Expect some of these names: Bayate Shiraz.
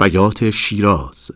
بیات شیراز